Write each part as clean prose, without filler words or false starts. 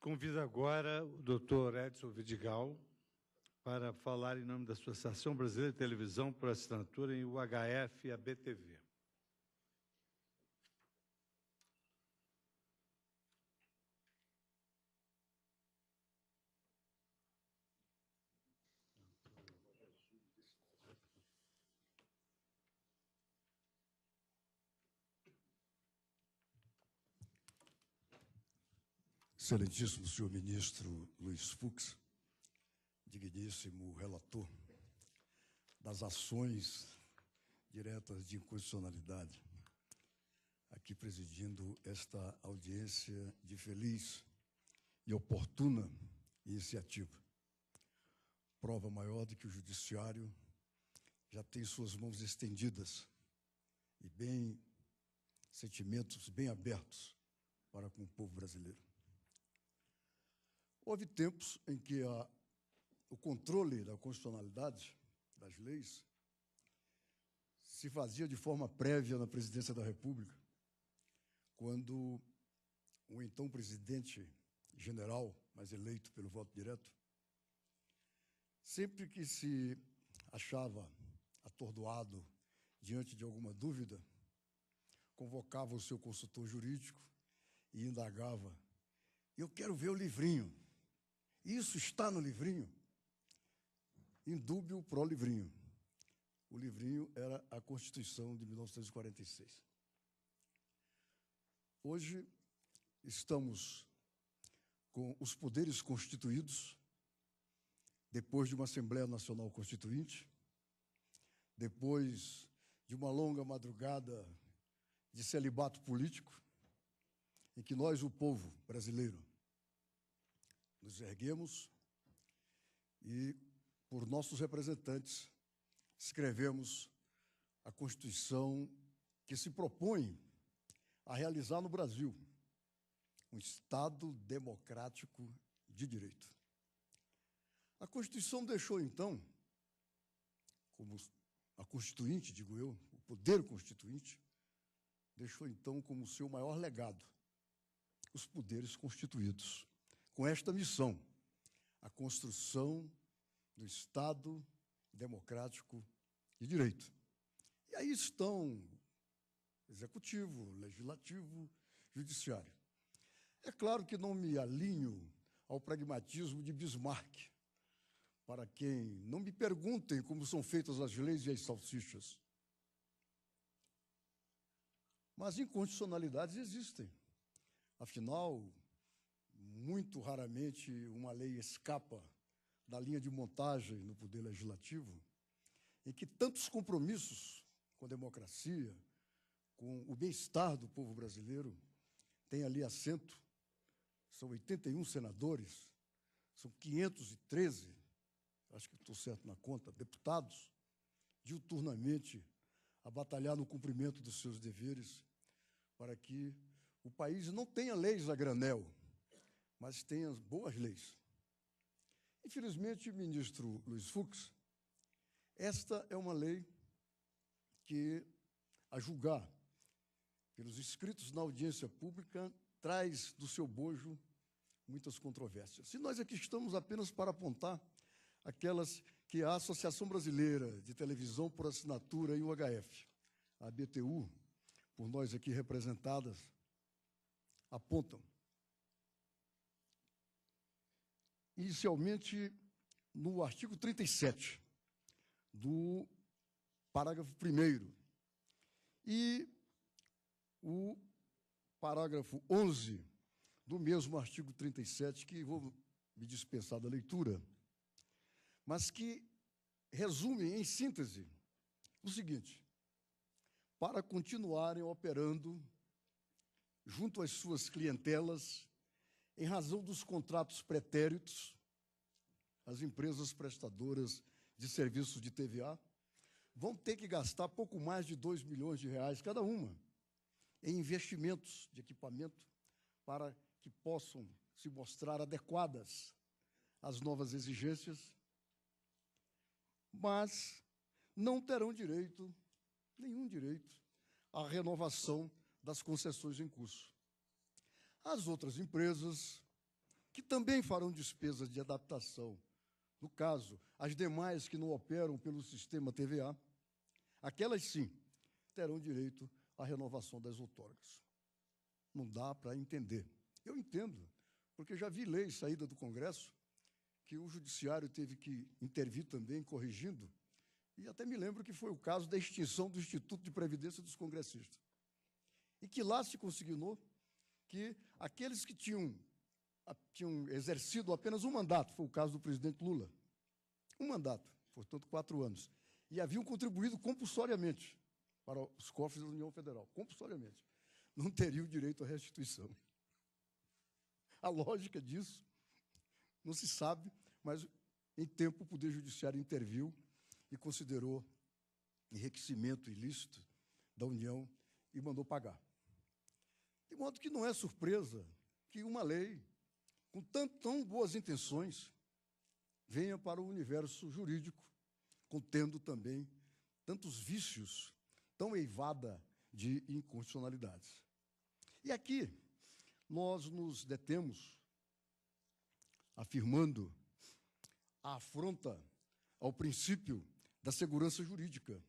Convido agora o Dr. Edson Vidigal para falar em nome da Associação Brasileira de Televisão por Assinatura em UHF e ABTV. Excelentíssimo senhor ministro Luiz Fux, digníssimo relator das ações diretas de inconstitucionalidade, aqui presidindo esta audiência de feliz e oportuna iniciativa. Prova maior de que o judiciário já tem suas mãos estendidas e sentimentos bem abertos para com o povo brasileiro. Houve tempos em que o controle da constitucionalidade das leis se fazia de forma prévia na presidência da República, quando o então presidente general, mas eleito pelo voto direto, sempre que se achava atordoado diante de alguma dúvida, convocava o seu consultor jurídico e indagava: eu quero ver o livrinho. Isso está no livrinho? Indúbio pro livrinho. O livrinho era a Constituição de 1946. Hoje estamos com os poderes constituídos, depois de uma Assembleia Nacional Constituinte, depois de uma longa madrugada de celibato político, em que nós, o povo brasileiro, nos erguemos e, por nossos representantes, escrevemos a Constituição que se propõe a realizar no Brasil um Estado democrático de direito. A Constituição deixou, então, como a Constituinte, digo eu, o poder constituinte, deixou, então, como seu maior legado os poderes constituídos, com esta missão, a construção do Estado democrático de direito. E aí estão executivo, legislativo, judiciário. É claro que não me alinho ao pragmatismo de Bismarck, para quem não me perguntem como são feitas as leis e as salsichas. Mas inconstitucionalidades existem. Afinal, muito raramente uma lei escapa da linha de montagem no Poder Legislativo, em que tantos compromissos com a democracia, com o bem-estar do povo brasileiro, tem ali assento. São 81 senadores, são 513, acho que estou certo na conta, deputados, diuturnamente a batalhar no cumprimento dos seus deveres para que o país não tenha leis a granel, mas tenha boas leis. Infelizmente, ministro Luiz Fux, esta é uma lei que, a julgar pelos escritos na audiência pública, traz do seu bojo muitas controvérsias. E nós aqui estamos apenas para apontar aquelas que a Associação Brasileira de Televisão por Assinatura e UHF, a ABTVU, por nós aqui representadas, apontam. Inicialmente, no artigo 37 do parágrafo 1º e o parágrafo 11 do mesmo artigo 37, que vou me dispensar da leitura, mas que resume, em síntese, o seguinte: para continuarem operando junto às suas clientelas, em razão dos contratos pretéritos, as empresas prestadoras de serviços de TVA vão ter que gastar pouco mais de R$ 2 milhões cada uma em investimentos de equipamento para que possam se mostrar adequadas às novas exigências, mas não terão direito, nenhum direito, à renovação das concessões em curso. As outras empresas que também farão despesas de adaptação, no caso, as demais que não operam pelo sistema TVA, aquelas sim terão direito à renovação das outorgas. Não dá para entender. Eu entendo, porque já vi lei saída do Congresso que o Judiciário teve que intervir também, corrigindo, e até me lembro que foi o caso da extinção do Instituto de Previdência dos Congressistas. E que lá se consignou que aqueles que tinham exercido apenas um mandato, foi o caso do presidente Lula, um mandato, portanto 4 anos, e haviam contribuído compulsoriamente para os cofres da União Federal, compulsoriamente, não teriam direito à restituição. A lógica disso não se sabe, mas em tempo o Poder Judiciário interviu e considerou enriquecimento ilícito da União e mandou pagar. De modo que não é surpresa que uma lei com tão boas intenções venha para o universo jurídico, contendo também tantos vícios, tão eivada de inconstitucionalidades. E aqui nós nos detemos afirmando a afronta ao princípio da segurança jurídica,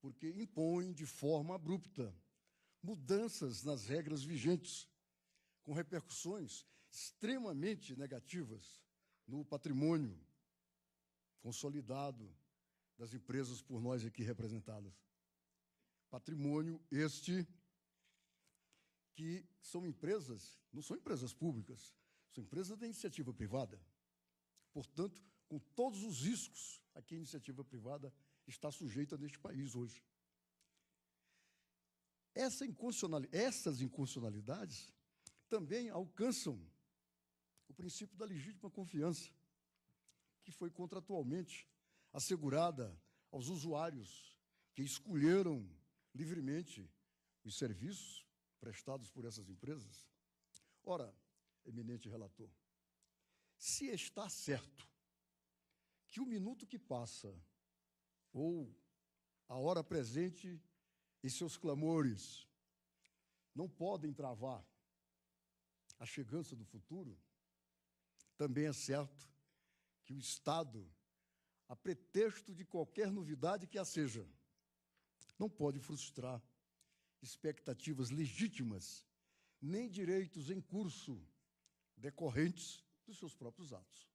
porque impõe de forma abrupta mudanças nas regras vigentes, com repercussões extremamente negativas no patrimônio consolidado das empresas por nós aqui representadas. Patrimônio este que são empresas, não são empresas públicas, são empresas da iniciativa privada. Portanto, com todos os riscos a que a iniciativa privada está sujeita neste país hoje. Essas inconstitucionalidades também alcançam o princípio da legítima confiança, que foi contratualmente assegurada aos usuários que escolheram livremente os serviços prestados por essas empresas. Ora, eminente relator, se está certo que o minuto que passa, ou a hora presente e seus clamores, não podem travar a chegança do futuro, também é certo que o Estado, a pretexto de qualquer novidade que a seja, não pode frustrar expectativas legítimas, nem direitos em curso decorrentes dos seus próprios atos.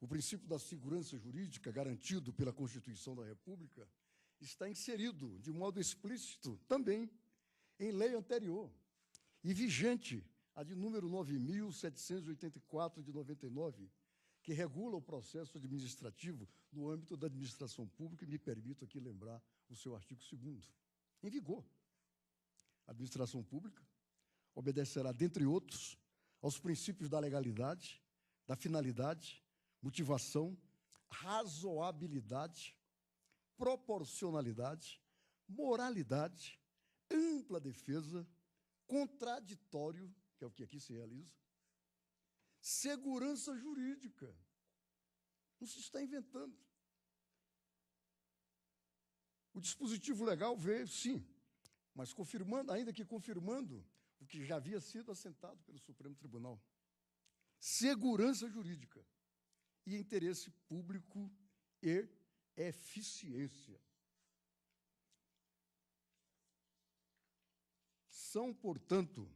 O princípio da segurança jurídica, garantido pela Constituição da República, está inserido de modo explícito também em lei anterior e vigente, a de número 9.784, de 99, que regula o processo administrativo no âmbito da administração pública, e me permito aqui lembrar o seu artigo 2º, em vigor. A administração pública obedecerá, dentre outros, aos princípios da legalidade, da finalidade, motivação, razoabilidade, proporcionalidade, moralidade, ampla defesa, contraditório, que é o que aqui se realiza, segurança jurídica. Não se está inventando. O dispositivo legal veio, sim, mas confirmando, ainda que confirmando, o que já havia sido assentado pelo Supremo Tribunal. Segurança jurídica e interesse público e eficiência. São, portanto,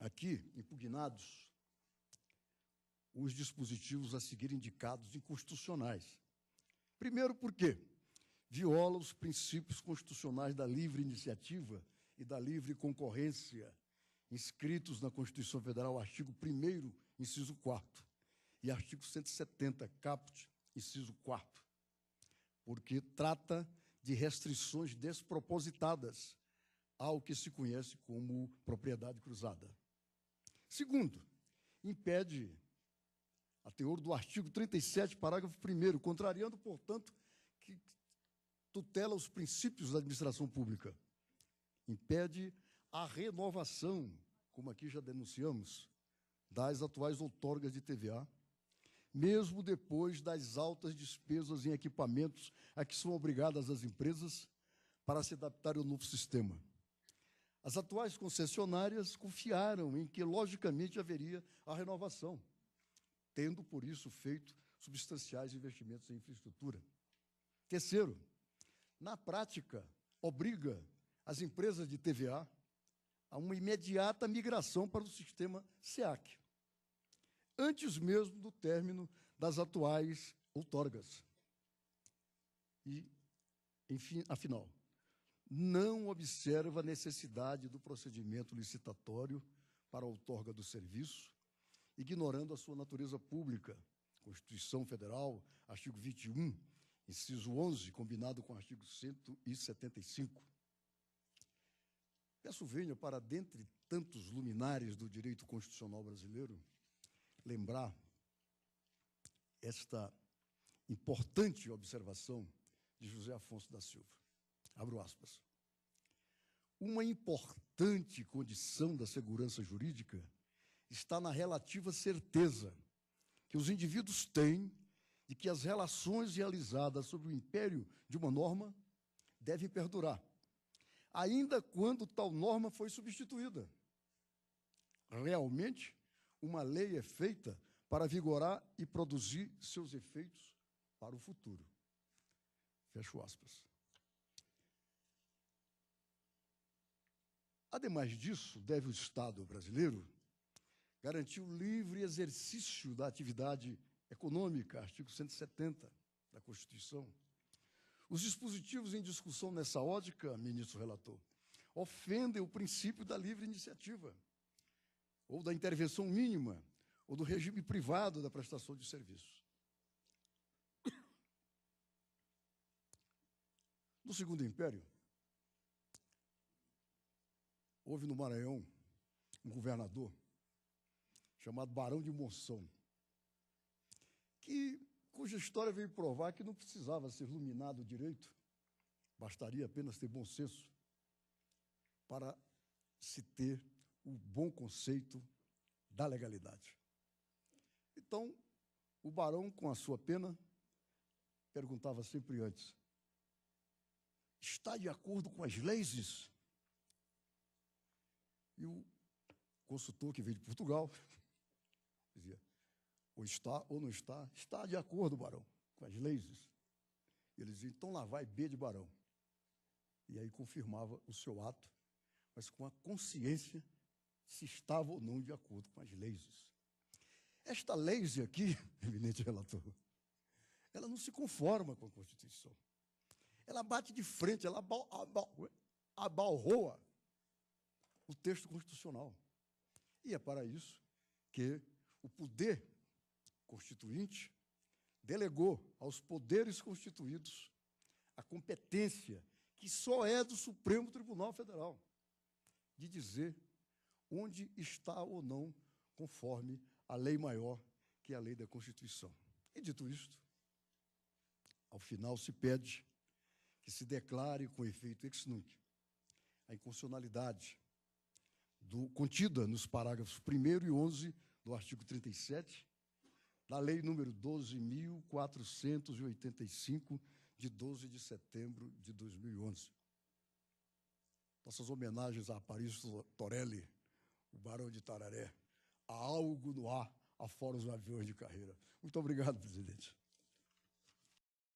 aqui impugnados os dispositivos a seguir indicados inconstitucionais. Primeiro, porque viola os princípios constitucionais da livre iniciativa e da livre concorrência, inscritos na Constituição Federal, artigo 1º, inciso 4º, e artigo 170, caput, inciso 4º, porque trata de restrições despropositadas ao que se conhece como propriedade cruzada. Segundo, impede, a teor do artigo 37, parágrafo 1º, contrariando, portanto, que tutela os princípios da administração pública, impede a renovação, como aqui já denunciamos, das atuais outorgas de TVA, mesmo depois das altas despesas em equipamentos a que são obrigadas as empresas para se adaptar ao novo sistema. As atuais concessionárias confiaram em que, logicamente, haveria a renovação, tendo, por isso, feito substanciais investimentos em infraestrutura. Terceiro, na prática, obriga as empresas de TVA a uma imediata migração para o sistema SEAC, antes mesmo do término das atuais outorgas. E, enfim, afinal, não observa a necessidade do procedimento licitatório para a outorga do serviço, ignorando a sua natureza pública. Constituição Federal, artigo 21, inciso 11, combinado com o artigo 175. Peço venha para, dentre tantos luminares do direito constitucional brasileiro, lembrar esta importante observação de José Afonso da Silva. Abro aspas. Uma importante condição da segurança jurídica está na relativa certeza que os indivíduos têm de que as relações realizadas sob o império de uma norma devem perdurar, ainda quando tal norma foi substituída. Realmente, uma lei é feita para vigorar e produzir seus efeitos para o futuro. Fecho aspas. Ademais disso, deve o Estado brasileiro garantir o livre exercício da atividade econômica, artigo 170 da Constituição. Os dispositivos em discussão nessa ótica, ministro relator, ofendem o princípio da livre iniciativa, ou da intervenção mínima, ou do regime privado da prestação de serviço. No Segundo Império, houve no Maranhão um governador chamado Barão de Monção, cuja história veio provar que não precisava ser iluminado direito, bastaria apenas ter bom senso para se ter o bom conceito da legalidade. Então, o barão, com a sua pena, perguntava sempre antes, está de acordo com as leis? E o consultor que veio de Portugal dizia, ou está ou não está, está de acordo, barão, com as leis. Ele dizia, então lá vai B de barão. E aí confirmava o seu ato, mas com a consciência se estava ou não de acordo com as leis. Esta lei aqui, eminente relator, ela não se conforma com a Constituição. Ela bate de frente, ela abalroa o texto constitucional. E é para isso que o poder constituinte delegou aos poderes constituídos a competência que só é do Supremo Tribunal Federal de dizer onde está ou não conforme a lei maior, que é a lei da Constituição. E, dito isto, ao final se pede que se declare com efeito ex nunc a inconstitucionalidade contida nos parágrafos 1º e 11 do artigo 37 da Lei número 12.485, de 12 de setembro de 2011. Nossas homenagens a Paris Torelli, o Barão de Tararé, a algo no ar, afora os aviões de carreira. Muito obrigado, presidente.